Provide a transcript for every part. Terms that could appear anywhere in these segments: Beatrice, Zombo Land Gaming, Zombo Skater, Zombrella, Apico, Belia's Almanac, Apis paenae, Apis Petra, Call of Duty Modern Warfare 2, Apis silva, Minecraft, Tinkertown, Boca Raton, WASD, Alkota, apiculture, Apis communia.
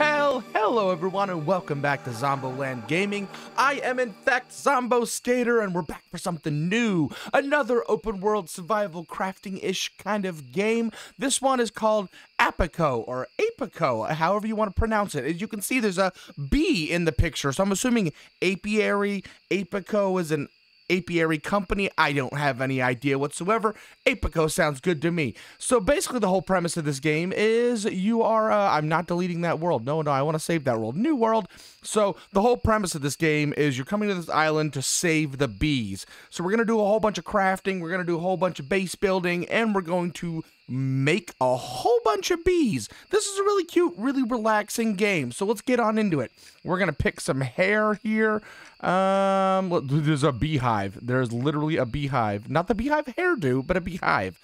Well, hello everyone and welcome back to Zombo Land Gaming. I am in fact Zombo Skater and we're back for something new. Another open world survival crafting-ish kind of game. This one is called Apico or Apico, however you want to pronounce it. As you can see, there's a B in the picture, so I'm assuming apiary. Apico is an apiary company. I don't have any idea whatsoever. Apico sounds good to me. So basically the whole premise of this game is you are I'm not deleting that world. No, I want to save that world. New world. So the whole premise of this game is you're coming to this island to save the bees. So we're going to do a whole bunch of crafting, we're going to do a whole bunch of base building, and we're going to make a whole bunch of bees. This is a really cute, really relaxing game, so let's get on into it. We're gonna pick some hair here. There's a beehive. There's literally a beehive. Not the beehive hairdo, but a beehive.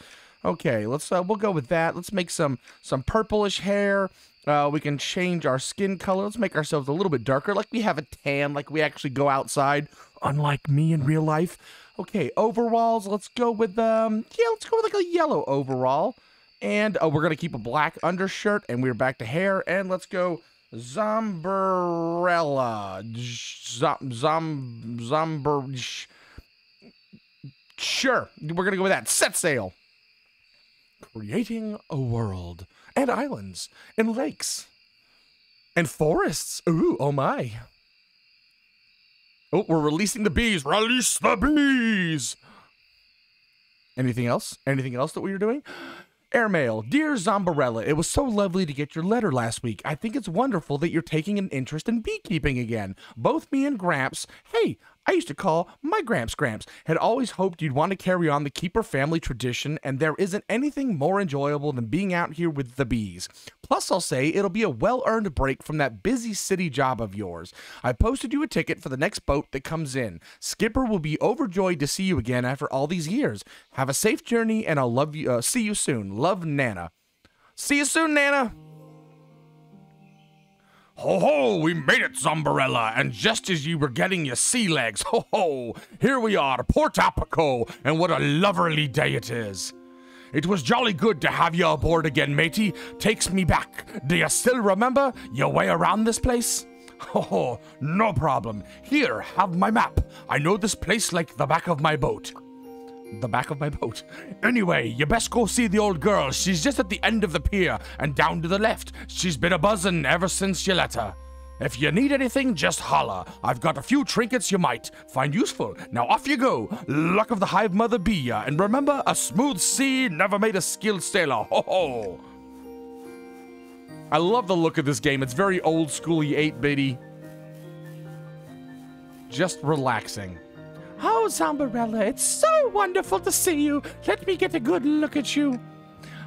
Okay, let's we'll go with that. Let's make some purplish hair. We can change our skin color. Let's make ourselves a little bit darker, like we have a tan, like we actually go outside, unlike me in real life. Okay, overalls, let's go with, let's go with like a yellow overall. And, we're gonna keep a black undershirt, and we're back to hair, and let's go Zombrella. Sure, we're gonna go with that. Set sail. Creating a world. And islands. And lakes. And forests. Ooh, oh my. Oh, we're releasing the bees. Release the bees! Anything else? Anything else that we were doing? Airmail. Dear Zombarella, it was so lovely to get your letter last week. I think it's wonderful that you're taking an interest in beekeeping again. Both me and Gramps. Hey, I used to call my Gramps Gramps. Had always hoped you'd want to carry on the keeper family tradition, and there isn't anything more enjoyable than being out here with the bees. Plus, I'll say it'll be a well-earned break from that busy city job of yours. I posted you a ticket for the next boat that comes in. Skipper will be overjoyed to see you again after all these years. Have a safe journey, and I'll love you. See you soon. Love, Nana. See you soon, Nana. Ho ho, we made it, Zombarella, and just as you were getting your sea legs, ho ho, here we are, Port Apico, and what a lovely day it is. It was jolly good to have you aboard again, matey. Takes me back. Do you still remember your way around this place? Ho ho, no problem. Here, have my map. I know this place like the back of my boat. The back of my boat. Anyway, you best go see the old girl. She's just at the end of the pier and down to the left. She's been a-buzzin' ever since you let her. If you need anything, just holler. I've got a few trinkets you might find useful. Now off you go. Luck of the hive mother be ya. And remember, a smooth sea never made a skilled sailor. Ho ho. I love the look of this game. It's very old schooly 8-bitty. Just relaxing. Oh, Zombarella, it's so wonderful to see you. Let me get a good look at you.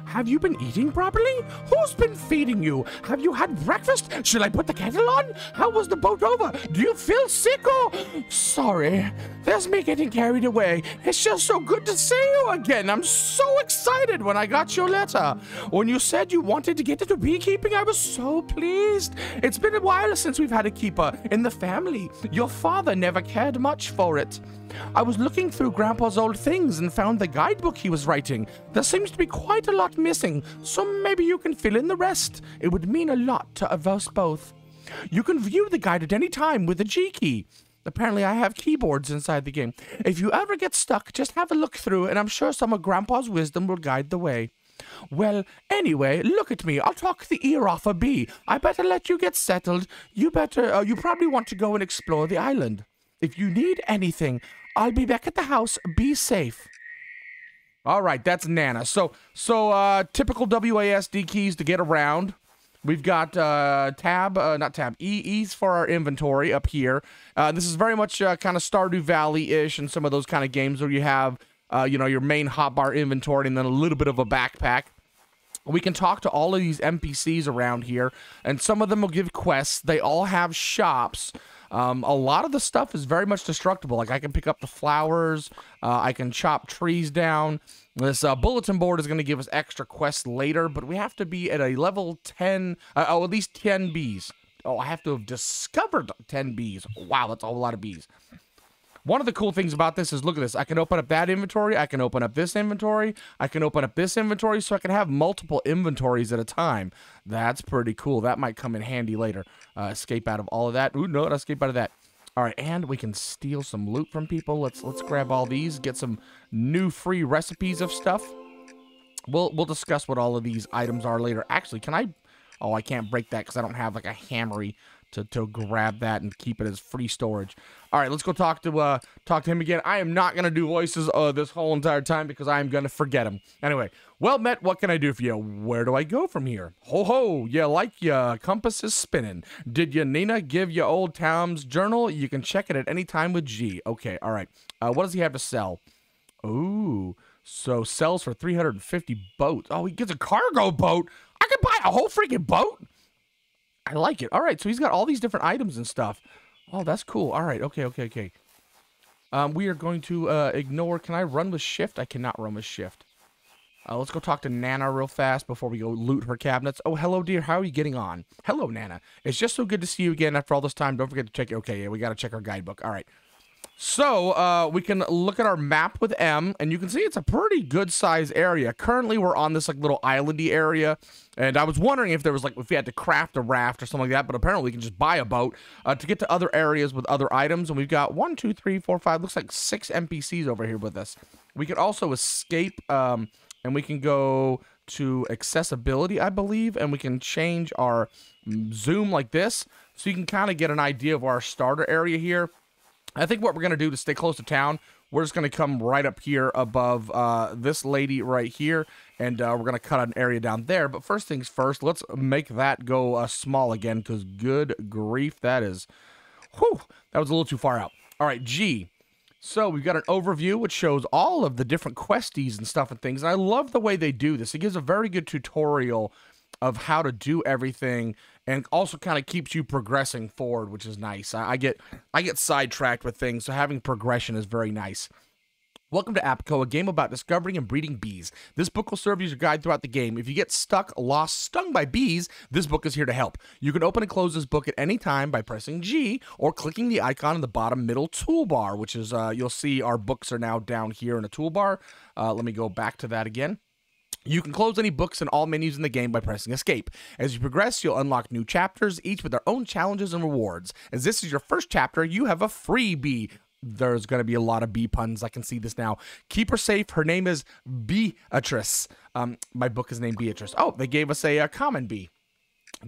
Have you been eating properly? Who's been feeding you? Have you had breakfast? Shall I put the kettle on? How was the boat over? Do you feel sick or... Sorry, there's me getting carried away. It's just so good to see you again. I'm so excited when I got your letter. When you said you wanted to get into beekeeping, I was so pleased. It's been a while since we've had a keeper in the family. Your father never cared much for it. I was looking through Grandpa's old things and found the guidebook he was writing. There seems to be quite a lot missing, so maybe you can fill in the rest. It would mean a lot to us both. You can view the guide at any time with the G key. Apparently I have keyboards inside the game. If you ever get stuck, just have a look through, and I'm sure some of Grandpa's wisdom will guide the way. Well, anyway, look at me. I'll talk the ear off a bee. I better let you get settled. You better, you probably want to go and explore the island. If you need anything, I'll be back at the house. Be safe. All right, that's Nana. So typical WASD keys to get around. We've got E's for our inventory up here. This is very much kind of Stardew Valley-ish and some of those kind of games where you have, you know, your main hotbar inventory and then a little bit of a backpack. We can talk to all of these NPCs around here, and some of them will give quests. They all have shops. A lot of the stuff is very much destructible. Like, I can pick up the flowers, I can chop trees down. This bulletin board is going to give us extra quests later, but we have to be at a level 10, at least 10 bees. Oh, I have to have discovered 10 bees. Wow, that's a whole lot of bees. One of the cool things about this is, look at this. I can open up that inventory. I can open up this inventory. I can open up this inventory, so I can have multiple inventories at a time. That's pretty cool. That might come in handy later. Escape out of all of that. Ooh, no, I'll escape out of that. All right, and we can steal some loot from people. Let's grab all these, get some new free recipes of stuff. We'll discuss what all of these items are later. Actually, can I... Oh, I can't break that because I don't have, like, a hammery to grab that and keep it as free storage. All right, let's go talk to him again. I am not going to do voices this whole entire time because I am going to forget him. Anyway, well met, what can I do for you? Where do I go from here? Ho-ho, you like your compass is spinning. Did your Nina give you old Tom's journal? You can check it at any time with G. Okay, all right. What does he have to sell? Ooh, so sells for 350 boats. Oh, he gets a cargo boat. I could buy a whole freaking boat. I like it. All right, so he's got all these different items and stuff. Oh, that's cool. All right, okay. We are going to ignore... Can I run with shift? I cannot run with shift. Let's go talk to Nana real fast before we go loot her cabinets. Oh, hello, dear. How are you getting on? Hello, Nana. It's just so good to see you again after all this time. Don't forget to check it. Okay, yeah, we got to check our guidebook. All right. So, we can look at our map with M, and you can see it's a pretty good-sized area. Currently, we're on this, like, little islandy area, and I was wondering if there was, like, if we had to craft a raft or something like that, but apparently we can just buy a boat to get to other areas with other items, and we've got 1, 2, 3, 4, 5, looks like 6 NPCs over here with us. We can also escape, and we can go to accessibility, I believe, and we can change our zoom like this, so you can kind of get an idea of our starter area here. I think what we're going to do to stay close to town, we're just going to come right up here above this lady right here, and we're going to cut an area down there. But first things first, let's make that go small again, because good grief, that is... Whew, that was a little too far out. All right, G. So we've got an overview which shows all of the different questies and stuff and things, and I love the way they do this. It gives a very good tutorial of how to do everything, and also kind of keeps you progressing forward, which is nice. I get sidetracked with things, so having progression is very nice. Welcome to Apico, a game about discovering and breeding bees. This book will serve as your guide throughout the game. If you get stuck, lost, stung by bees, this book is here to help. You can open and close this book at any time by pressing G or clicking the icon in the bottom middle toolbar, which is, you'll see our books are now down here in a toolbar. Let me go back to that again. You can close any books and all menus in the game by pressing escape. As you progress, you'll unlock new chapters, each with their own challenges and rewards. As this is your first chapter, you have a freebie. There's going to be a lot of bee puns. I can see this now. Keep her safe. Her name is Beatrice. My book is named Beatrice. Oh, they gave us a common bee.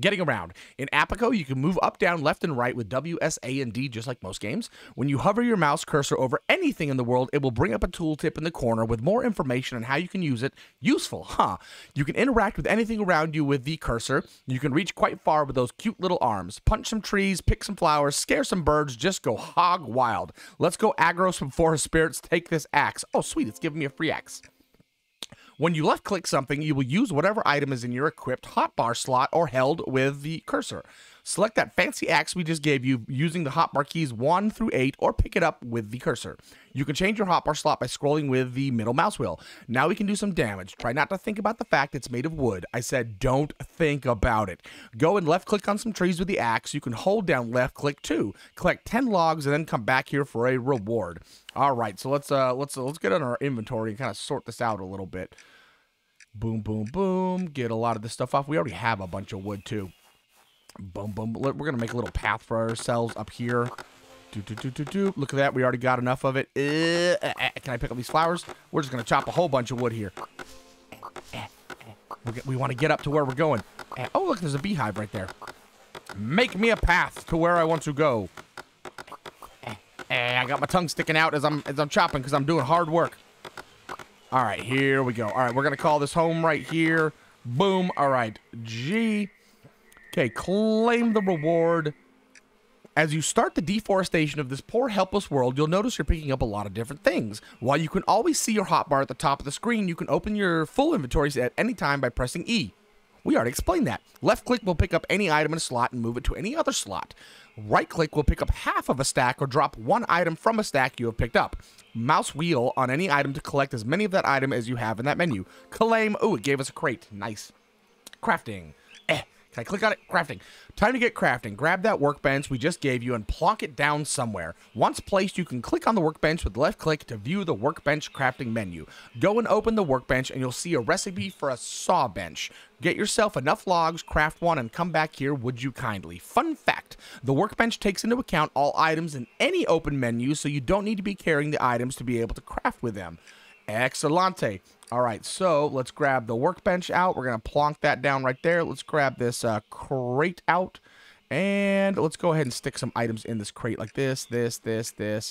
Getting around. In Apico, you can move up, down, left, and right with W, S, A, and D, just like most games. When you hover your mouse cursor over anything in the world, it will bring up a tooltip in the corner with more information on how you can use it. Useful, huh? You can interact with anything around you with the cursor. You can reach quite far with those cute little arms. Punch some trees, pick some flowers, scare some birds, just go hog wild. Let's go aggro some forest spirits. Take this axe. Oh, sweet, it's giving me a free axe. When you left-click something, you will use whatever item is in your equipped hotbar slot or held with the cursor. Select that fancy axe we just gave you using the hotbar keys 1 through 8 or pick it up with the cursor. You can change your hotbar slot by scrolling with the middle mouse wheel. Now we can do some damage. Try not to think about the fact it's made of wood. I said don't think about it. Go and left-click on some trees with the axe. You can hold down left-click too. Collect 10 logs and then come back here for a reward. All right, so let's get on our inventory and kind of sort this out a little bit. Boom, boom, boom. Get a lot of this stuff off. We already have a bunch of wood too. Boom, boom. We're going to make a little path for ourselves up here. Do, do, do, do, do. Look at that. We already got enough of it. Can I pick up these flowers? We're just going to chop a whole bunch of wood here. We want to get up to where we're going. Oh, look, there's a beehive right there. Make me a path to where I want to go. I got my tongue sticking out as I'm chopping because I'm doing hard work. All right, here we go. All right, we're going to call this home right here. Boom. All right, G. Okay, claim the reward. As you start the deforestation of this poor helpless world, you'll notice you're picking up a lot of different things. While you can always see your hotbar at the top of the screen, you can open your full inventories at any time by pressing E. We already explained that. Left click will pick up any item in a slot and move it to any other slot. Right click will pick up half of a stack or drop one item from a stack you have picked up. Mouse wheel on any item to collect as many of that item as you have in that menu. Claim. Ooh, it gave us a crate. Nice. Crafting. Can I click on it? Crafting. Time to get crafting. Grab that workbench we just gave you and plonk it down somewhere. Once placed, you can click on the workbench with left click to view the workbench crafting menu. Go and open the workbench and you'll see a recipe for a saw bench. Get yourself enough logs, craft one, and come back here, would you kindly. Fun fact, the workbench takes into account all items in any open menu, so you don't need to be carrying the items to be able to craft with them. Excellente. All right, so let's grab the workbench out. We're going to plonk that down right there. Let's grab this crate out, and let's go ahead and stick some items in this crate like this. We don't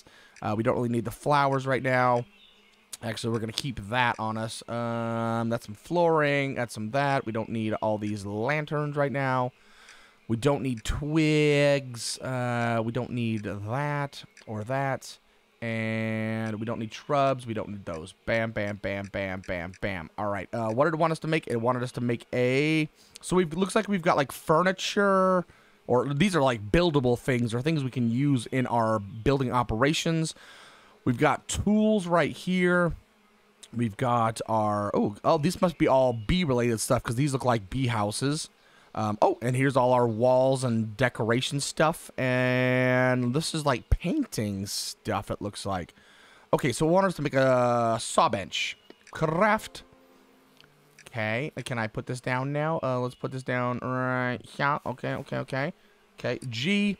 really need the flowers right now. Actually, we're going to keep that on us. That's some flooring. That's some that. We don't need all these lanterns right now. We don't need twigs. We don't need that or that. And we don't need shrubs. We don't need those. Bam, bam, bam, bam, bam, bam. All right. What did it want us to make? It wanted us to make a... So it looks like we've got, like, furniture... Or these are, like, buildable things or things we can use in our building operations. We've got tools right here. We've got our... Oh, these must be all bee-related stuff because these look like bee houses. Oh, and here's all our walls and decoration stuff. And this is like painting stuff, it looks like. Okay, so we want us to make a saw bench. Craft. Okay, can I put this down now? Let's put this down right here. Okay. Okay, G.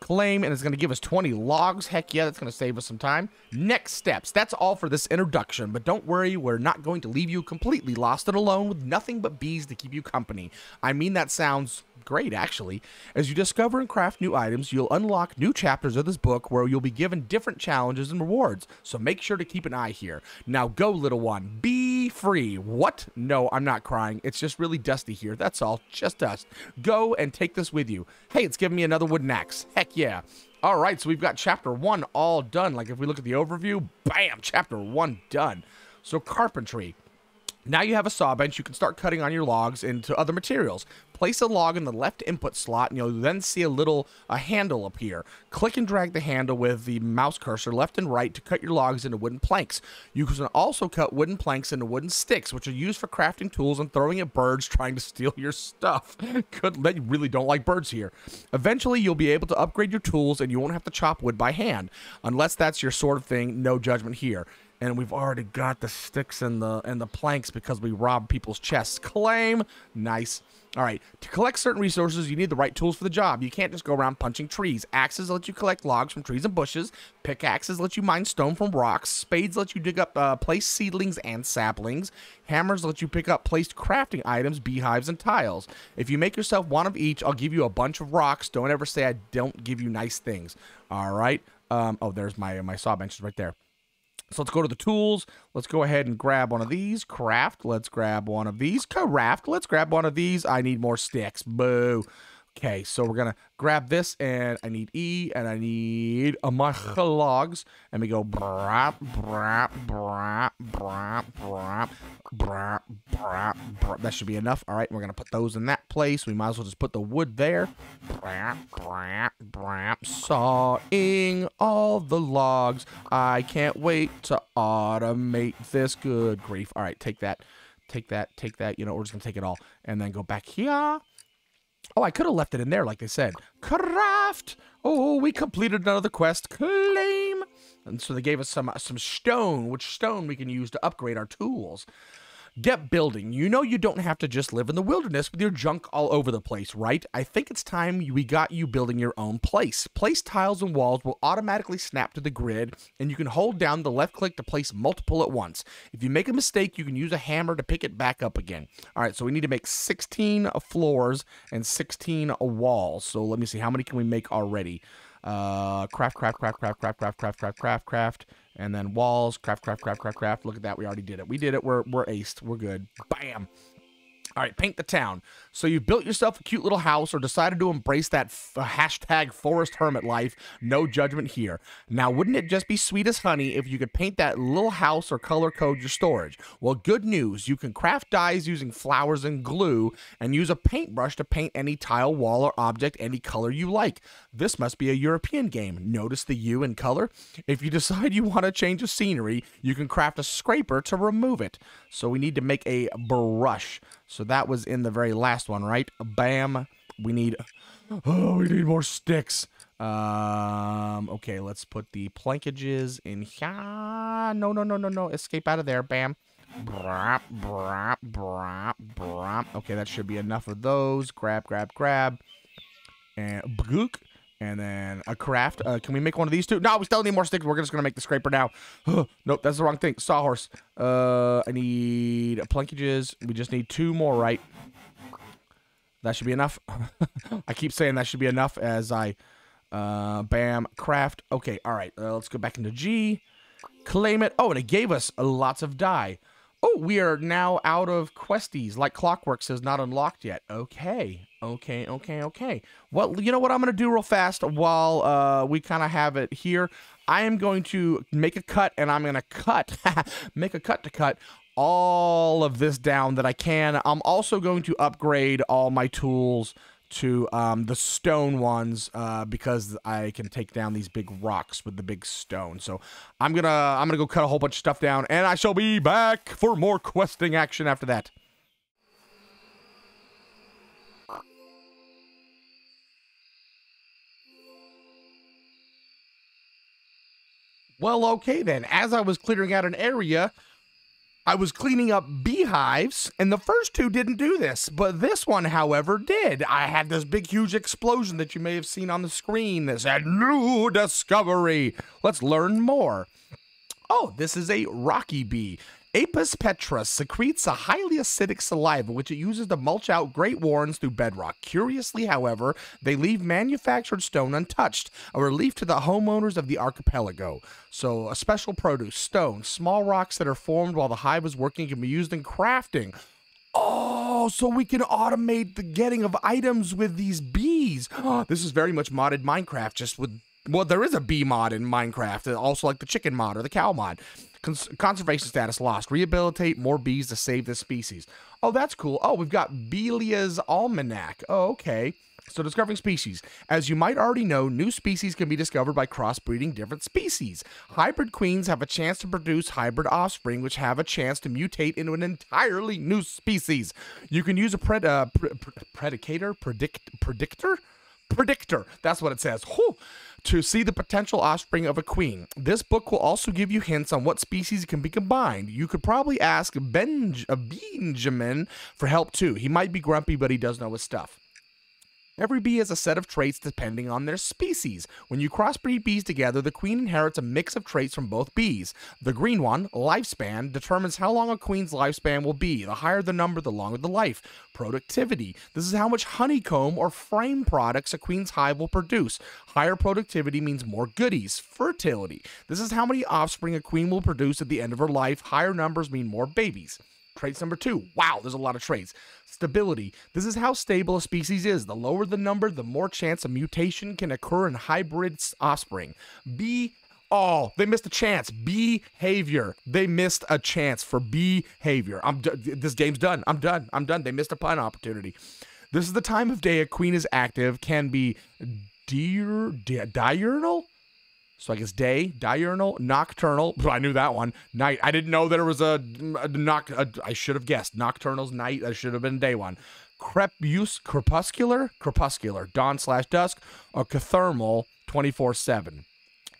Claim, and it's going to give us 20 logs. Heck yeah, that's going to save us some time. Next steps. That's all for this introduction, but don't worry, we're not going to leave you completely lost and alone with nothing but bees to keep you company. I mean, that sounds great, actually. As you discover and craft new items, you'll unlock new chapters of this book where you'll be given different challenges and rewards, so make sure to keep an eye here. Now go, little one. Be free. What? No, I'm not crying. It's just really dusty here. That's all. Just dust. Go and take this with you. Hey, it's giving me another wooden axe. Heck yeah. All right, so we've got chapter 1 all done. Like, if we look at the overview, bam, chapter 1 done. So carpentry. Now you have a saw bench. You can start cutting on your logs into other materials. Place a log in the left input slot, and you'll then see a handle appear. Click and drag the handle with the mouse cursor left and right to cut your logs into wooden planks. You can also cut wooden planks into wooden sticks, which are used for crafting tools and throwing at birds trying to steal your stuff. You really don't like birds here. Eventually, you'll be able to upgrade your tools, and you won't have to chop wood by hand, unless that's your sort of thing. No judgment here. And we've already got the sticks and the planks because we robbed people's chests. Claim. Nice. All right. To collect certain resources, you need the right tools for the job. You can't just go around punching trees. Axes let you collect logs from trees and bushes. Pickaxes let you mine stone from rocks. Spades let you dig up placed seedlings and saplings. Hammers let you pick up placed crafting items, beehives, and tiles. If you make yourself one of each, I'll give you a bunch of rocks. Don't ever say I don't give you nice things. All right. Oh, there's my saw benches right there. So let's go to the tools. Let's go ahead and grab one of these. Craft. Let's grab one of these. Craft. Let's grab one of these. I need more sticks. Boo. Okay, so we're going to grab this, and I need E, and I need my logs. And we go brap, brap, brap, brap, brap, brap, brap, brap. That should be enough. All right, we're going to put those in that place. We might as well just put the wood there. Brap, brap, brap, sawing all the logs. I can't wait to automate this. Good grief. All right, take that, take that, take that. You know, we're just going to take it all and then go back here. Oh, I could have left it in there, like they said. Craft! Oh, we completed another quest. Claim! And so they gave us some stone, which stone we can use to upgrade our tools. Get building. You know you don't have to just live in the wilderness with your junk all over the place, right? I think it's time we got you building your own place. Place tiles and walls will automatically snap to the grid, and you can hold down the left click to place multiple at once. If you make a mistake, you can use a hammer to pick it back up again. All right, so we need to make 16 floors and 16 walls. So let me see, how many can we make already? Craft, and then walls, craft. Look at that, we already did it. We did it, we're aced, we're good. Bam. All right, paint the town. So you built yourself a cute little house or decided to embrace that hashtag forest hermit life. No judgment here. Now, wouldn't it just be sweet as honey if you could paint that little house or color code your storage? Well, good news. You can craft dyes using flowers and glue and use a paintbrush to paint any tile, wall, or object any color you like. This must be a European game. Notice the U in color? If you decide you want to change the scenery, you can craft a scraper to remove it. So we need to make a brush. So that was in the very last one, right? Bam. We need... Oh, we need more sticks. Okay, let's put the plankages in here. No. Escape out of there. Bam. Brop, brop, brop, brop. Okay, that should be enough of those. Grab, grab, grab. And book. And then a craft. Can we make one of these two? No, we still need more sticks. We're just going to make the scraper now. Nope, that's the wrong thing. Sawhorse. I need plankages. We just need two more, right? That should be enough. I keep saying that should be enough as I... bam. Craft. Okay, all right. Let's go back into G. Claim it. Oh, and it gave us lots of dye. Oh, we are now out of questies. Like Clockwork says, not unlocked yet. Okay. Well, you know what I'm going to do real fast while we kind of have it here? I am going to make a cut, and I'm going to cut. Make a cut to cut all of this down that I can. I'm also going to upgrade all my tools to the stone ones because I can take down these big rocks with the big stone. So I'm gonna go cut a whole bunch of stuff down, and I shall be back for more questing action after that. Well, okay then. As I was clearing out an area, I was cleaning up beehives, and the first two didn't do this, but this one, however, did. I had this big, huge explosion that you may have seen on the screen that said, "New discovery." Let's learn more. Oh, this is a rocky bee. Apis Petra secretes a highly acidic saliva, which it uses to mulch out great warrens through bedrock. Curiously, however, they leave manufactured stone untouched, a relief to the homeowners of the archipelago. So, a special produce, stone, small rocks that are formed while the hive is working can be used in crafting. Oh, so we can automate the getting of items with these bees. This is very much modded Minecraft, just with... Well, there is a bee mod in Minecraft, also like the chicken mod or the cow mod. Conservation status lost. Rehabilitate more bees to save this species. Oh, that's cool. Oh, we've got Belia's Almanac. Oh, okay. So, discovering species. As you might already know, new species can be discovered by crossbreeding different species. Hybrid queens have a chance to produce hybrid offspring, which have a chance to mutate into an entirely new species. You can use a predictor, that's what it says, to see the potential offspring of a queen. This book will also give you hints on what species can be combined. You could probably ask Benjamin for help too. He might be grumpy, but he does know his stuff. Every bee has a set of traits depending on their species. When you crossbreed bees together, the queen inherits a mix of traits from both bees. The green one, lifespan, determines how long a queen's lifespan will be. The higher the number, the longer the life. Productivity. This is how much honeycomb or frame products a queen's hive will produce. Higher productivity means more goodies. Fertility. This is how many offspring a queen will produce at the end of her life. Higher numbers mean more babies. Traits number two. Wow, there's a lot of traits. Stability. This is how stable a species is. The lower the number, the more chance a mutation can occur in hybrid offspring. They missed a chance. Behavior. They missed a chance for behavior. This game's done. I'm done. They missed a pun opportunity. This is the time of day a queen is active. Can be diurnal? So I guess day, diurnal, nocturnal. I knew that one. Night. I didn't know there was I should have guessed. Nocturnal's night. That should have been day one. Crepuscular. Dawn/dusk. Or cathermal. 24/7.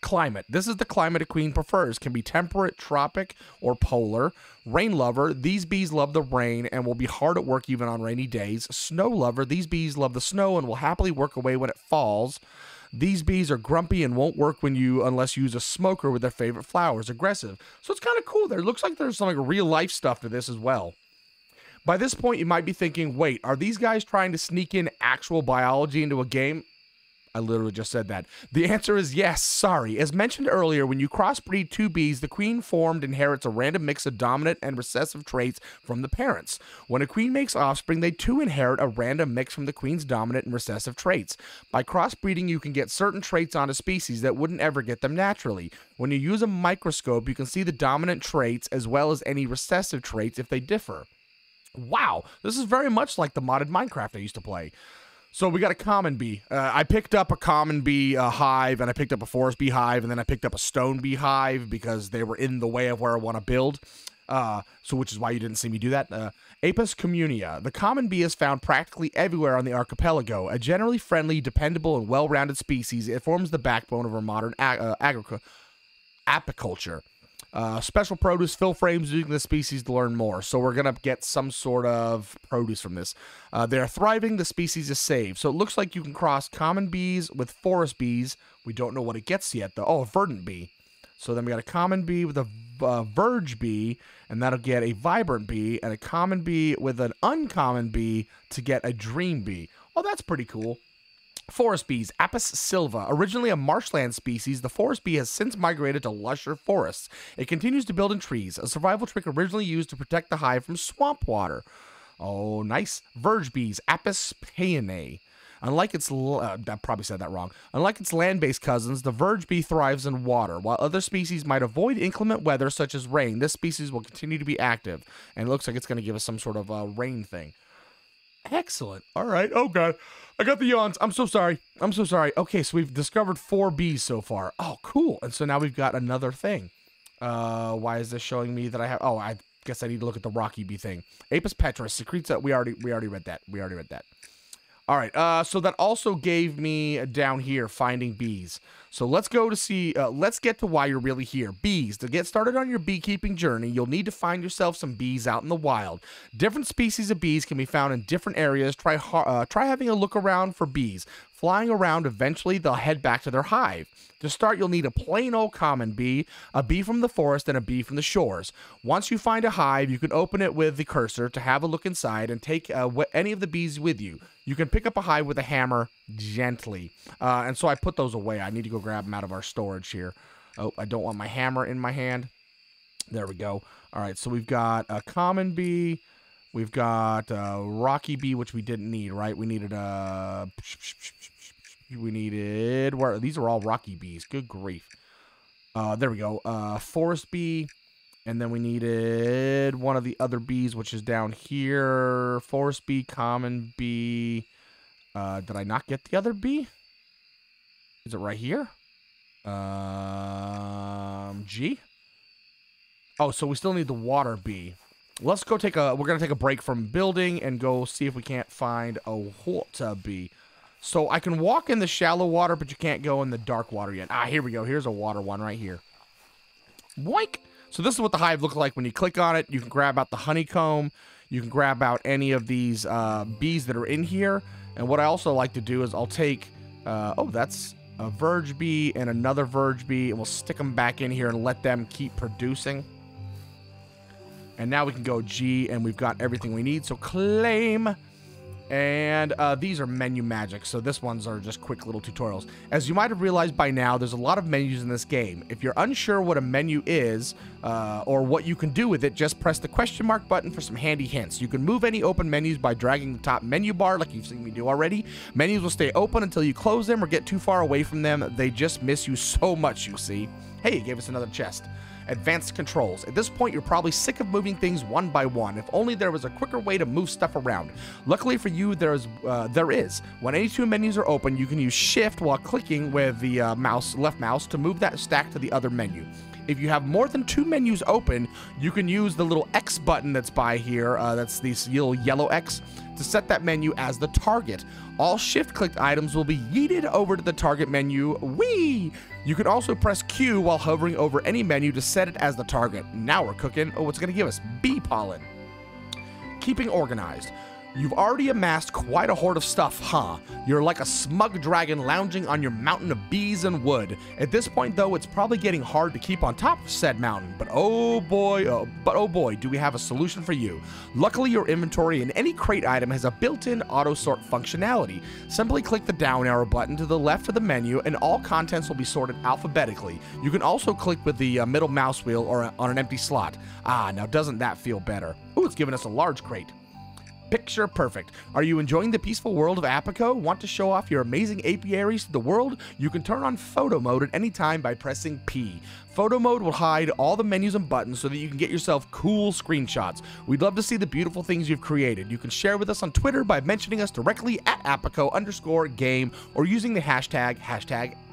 Climate. This is the climate a queen prefers. Can be temperate, tropic, or polar. Rain lover. These bees love the rain and will be hard at work even on rainy days. Snow lover. These bees love the snow and will happily work away when it falls. These bees are grumpy and won't work unless you use a smoker with their favorite flowers. Aggressive. So it's kind of cool there. It looks like there's some like real life stuff to this as well. By this point, you might be thinking, wait, are these guys trying to sneak in actual biology into a game? I literally just said that. The answer is yes, sorry. As mentioned earlier, when you crossbreed two bees, the queen formed inherits a random mix of dominant and recessive traits from the parents. When a queen makes offspring, they too inherit a random mix from the queen's dominant and recessive traits. By crossbreeding, you can get certain traits onto species that wouldn't ever get them naturally. When you use a microscope, you can see the dominant traits as well as any recessive traits if they differ. Wow, this is very much like the modded Minecraft I used to play. So we got a common bee. I picked up a common bee hive, and I picked up a forest bee hive, and then I picked up a stone bee hive because they were in the way of where I want to build. so which is why you didn't see me do that. Apis communia. The common bee is found practically everywhere on the archipelago. A generally friendly, dependable, and well-rounded species, it forms the backbone of our modern apiculture. Special produce, fill frames using this species to learn more. So we're going to get some sort of produce from this. They're thriving. The species is saved. So it looks like you can cross common bees with forest bees. We don't know what it gets yet, though. Oh, a verdant bee. So then we got a common bee with a verge bee, and that'll get a vibrant bee, and a common bee with an uncommon bee to get a dream bee. Oh, that's pretty cool. Forest bees, Apis silva. Originally a marshland species, the forest bee has since migrated to lusher forests. It continues to build in trees, a survival trick originally used to protect the hive from swamp water. Oh, nice. Verge bees, Apis paenae. Unlike its, I probably said that wrong. Unlike its land-based cousins, the verge bee thrives in water. While other species might avoid inclement weather, such as rain, this species will continue to be active. And it looks like it's going to give us some sort of rain thing. Excellent. All right. Oh, God. I got the yawns. I'm so sorry. I'm so sorry. Okay, so we've discovered 4 bees so far. Oh, cool. And so now we've got another thing. Why is this showing me that I have... Oh, I guess I need to look at the rocky bee thing. Apis petra secretes... We already read that. We already read that. All right, so that also gave me down here, finding bees. So let's go to see, let's get to why you're really here. Bees. To get started on your beekeeping journey, you'll need to find yourself some bees out in the wild. Different species of bees can be found in different areas. Try having a look around for bees. Flying around, eventually they'll head back to their hive. To start, you'll need a plain old common bee, a bee from the forest, and a bee from the shores. Once you find a hive, you can open it with the cursor to have a look inside and take any of the bees with you. You can pick up a hive with a hammer gently. And so I put those away. I need to go grab them out of our storage here. Oh, I don't want my hammer in my hand. There we go. All right, so we've got a common bee. We've got rocky bee, which we didn't need, right? We needed a... Where, these are all rocky bees. Good grief. There we go. Forest bee. And then we needed one of the other bees, which is down here. Forest bee, common bee. Did I not get the other bee? Is it right here? G? Oh, so we still need the water bee. Let's go take a... We're going to take a break from building and go see if we can't find a water bee. So I can walk in the shallow water, but you can't go in the dark water yet. Ah, here we go. Here's a water one right here. Boink! So this is what the hive looks like when you click on it. You can grab out the honeycomb. You can grab out any of these bees that are in here. And what I also like to do is I'll take... oh, that's a verge bee and another verge bee. And we'll stick them back in here and let them keep producing. And now we can go G, and we've got everything we need. So claim... And these are menu magic, so this ones are just quick little tutorials. As you might have realized by now, there's a lot of menus in this game. If you're unsure what a menu is or what you can do with it, just press the question mark button for some handy hints. You can move any open menus by dragging the top menu bar like you've seen me do already. Menus will stay open until you close them or get too far away from them. They just miss you so much, you see. Hey, it gave us another chest. Advanced controls. At this point, you're probably sick of moving things one by one. If only there was a quicker way to move stuff around. Luckily for you, there is. When any two menus are open, you can use shift while clicking with the left mouse to move that stack to the other menu. If you have more than 2 menus open, you can use the little X button that's by here, that's this little yellow X, to set that menu as the target. All shift-clicked items will be yeeted over to the target menu. Whee! You can also press Q while hovering over any menu to set it as the target. Now we're cooking. Oh, what's going to give us? Bee pollen. Keeping organized. You've already amassed quite a hoard of stuff, huh? You're like a smug dragon lounging on your mountain of bees and wood. At this point, though, it's probably getting hard to keep on top of said mountain. But oh boy, do we have a solution for you. Luckily, your inventory and any crate item has a built-in auto-sort functionality. Simply click the down arrow button to the left of the menu, and all contents will be sorted alphabetically. You can also click with the middle mouse wheel or on an empty slot. Ah, now doesn't that feel better? Ooh, it's giving us a large crate. Picture perfect. Are you enjoying the peaceful world of Apico? Want to show off your amazing apiaries to the world? You can turn on photo mode at any time by pressing P. Photo mode will hide all the menus and buttons so that you can get yourself cool screenshots. We'd love to see the beautiful things you've created. You can share with us on Twitter by mentioning us directly at Apico_game or using the hashtag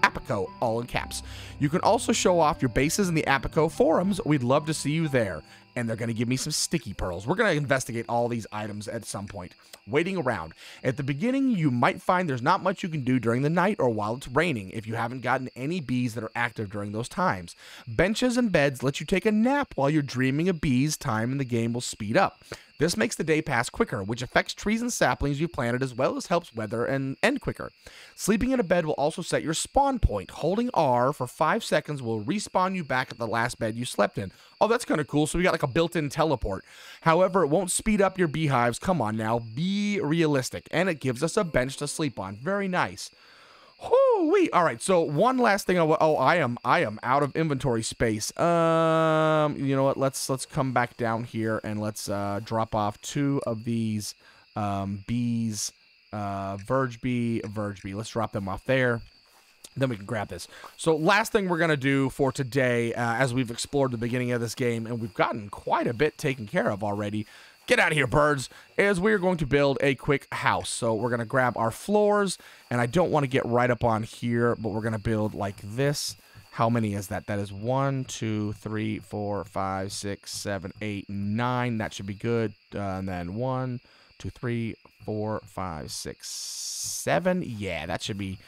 Apico, all in caps. You can also show off your bases in the Apico forums. We'd love to see you there. and they're going to give me some sticky pearls. We're going to investigate all these items at some point. Waiting around. At the beginning, you might find there's not much you can do during the night or while it's raining if you haven't gotten any bees that are active during those times. Benches and beds let you take a nap while you're dreaming of bees. Time in the game will speed up. This makes the day pass quicker, which affects trees and saplings you've planted, as well as helps weather and end quicker. Sleeping in a bed will also set your spawn point. Holding R for 5 seconds will respawn you back at the last bed you slept in. Oh, that's kind of cool. So we got like a built-in teleport. However, it won't speed up your beehives. Come on now, be realistic. And it gives us a bench to sleep on. Very nice. Whoo-wee. All right, so one last thing. Oh, I am out of inventory space. You know what? Let's come back down here and let's drop off two of these bees. Verge bee. Let's drop them off there. Then we can grab this. So last thing we're going to do for today, as we've explored the beginning of this game, and we've gotten quite a bit taken care of already. Get out of here, birds, as we're going to build a quick house. So we're going to grab our floors, and I don't want to get right up on here, but we're going to build like this. How many is that? That is 1, 2, 3, 4, 5, 6, 7, 8, 9. That should be good. And then 1, 2, 3, 4, 5, 6, 7. Yeah, that should be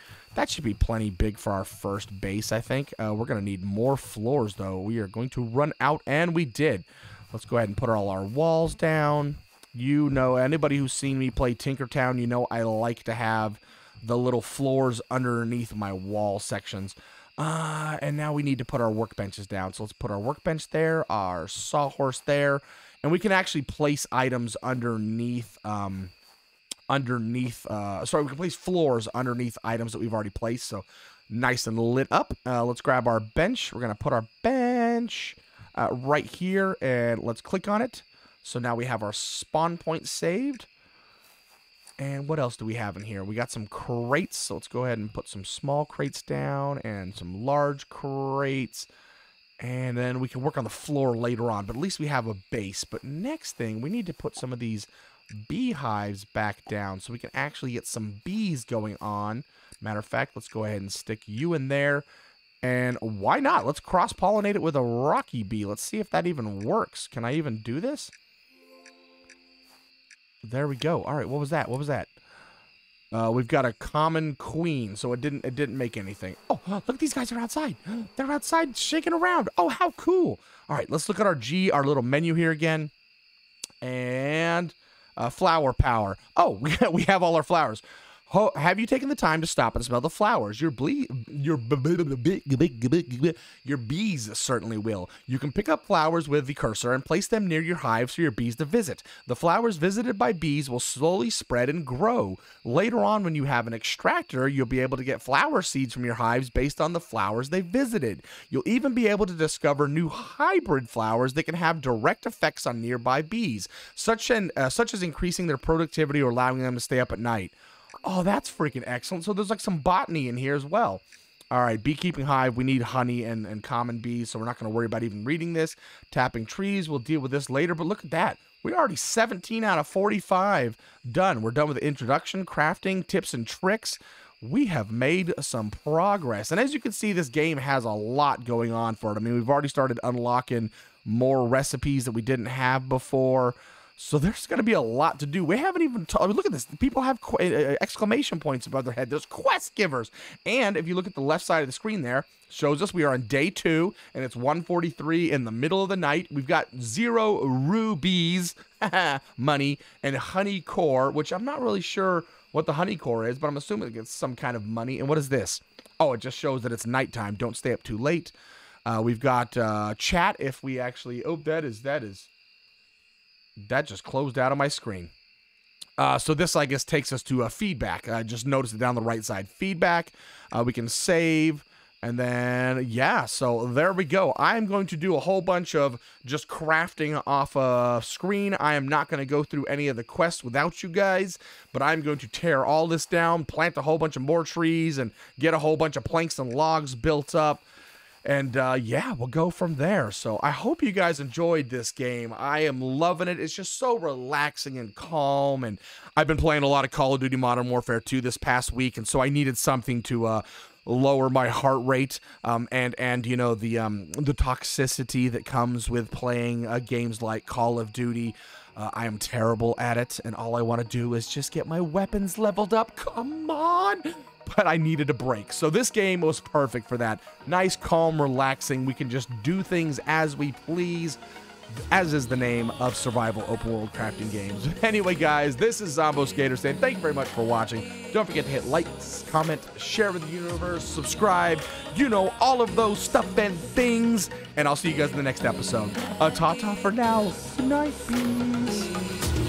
plenty big for our first base, I think. We're going to need more floors, though. We are going to run out, and we did. Let's go ahead and put all our walls down. You know, anybody who's seen me play Tinkertown, you know I like to have the little floors underneath my wall sections. And now we need to put our workbenches down. So let's put our workbench there, our sawhorse there. And we can actually place items underneath... we can place floors underneath items that we've already placed. So nice and lit up. Let's grab our bench. We're going to put our bench... right here, and let's click on it. So now we have our spawn point saved. And what else do we have in here? We got some crates, so let's go ahead and put some small crates down and some large crates. And then we can work on the floor later on, but at least we have a base. But next thing, we need to put some of these beehives back down so we can actually get some bees going on. Matter of fact, let's go ahead and stick you in there. And why not? Let's cross-pollinate it with a rocky bee. Let's see if that even works. Can I even do this? There we go. All right, what was that? We've got a common queen, so it didn't make anything. Oh, look, these guys are outside. They're outside shaking around. Oh, how cool. All right, let's look at our little menu here again. And flower power. Oh, we have all our flowers. Have you taken the time to stop and smell the flowers? Your bees certainly will. You can pick up flowers with the cursor and place them near your hives for your bees to visit. The flowers visited by bees will slowly spread and grow. Later on, when you have an extractor, you'll be able to get flower seeds from your hives based on the flowers they visited. You'll even be able to discover new hybrid flowers that can have direct effects on nearby bees, such as increasing their productivity or allowing them to stay up at night. Oh, that's freaking excellent. So there's like some botany in here as well. All right, beekeeping hive. We need honey and common bees, so we're not going to worry about even reading this. Tapping trees. We'll deal with this later, but look at that. We're already 17 out of 45 done. We're done with the introduction, crafting, tips, and tricks. We have made some progress. And as you can see, this game has a lot going on for it. I mean, we've already started unlocking more recipes that we didn't have before. So there's going to be a lot to do. We haven't even... I mean, look at this. People have exclamation points above their head. There's quest givers. And if you look at the left side of the screen there, shows us we are on day 2, and it's 1:43 in the middle of the night. We've got 0 rubies, money, and honey core, which I'm not really sure what the honey core is, but I'm assuming it's some kind of money. And what is this? Oh, it just shows that it's nighttime. Don't stay up too late. We've got chat if we actually... Oh, that is... That just closed out of my screen. So this, I guess, takes us to feedback. I just noticed it down the right side. Feedback. We can save. And then, yeah, so there we go. I'm going to do a whole bunch of just crafting off a screen. I am not going to go through any of the quests without you guys, but I'm going to tear all this down, plant a whole bunch of more trees, and get a whole bunch of planks and logs built up. And, yeah, we'll go from there. So I hope you guys enjoyed this game. I am loving it. It's just so relaxing and calm. And I've been playing a lot of Call of Duty Modern Warfare 2 this past week, and so I needed something to lower my heart rate, and you know, the toxicity that comes with playing games like Call of Duty. I am terrible at it, and all I want to do is just get my weapons leveled up. Come on! But I needed a break, so this game was perfect for that. Nice, calm, relaxing. We can just do things as we please, as is the name of survival open world crafting games. Anyway, guys, this is Zombo Skater saying thank you very much for watching. Don't forget to hit like, comment, share with the universe, subscribe, you know, all of those stuff and things, and I'll see you guys in the next episode. Ta-ta for now. Good night, peace.